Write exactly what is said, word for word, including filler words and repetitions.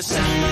the sun.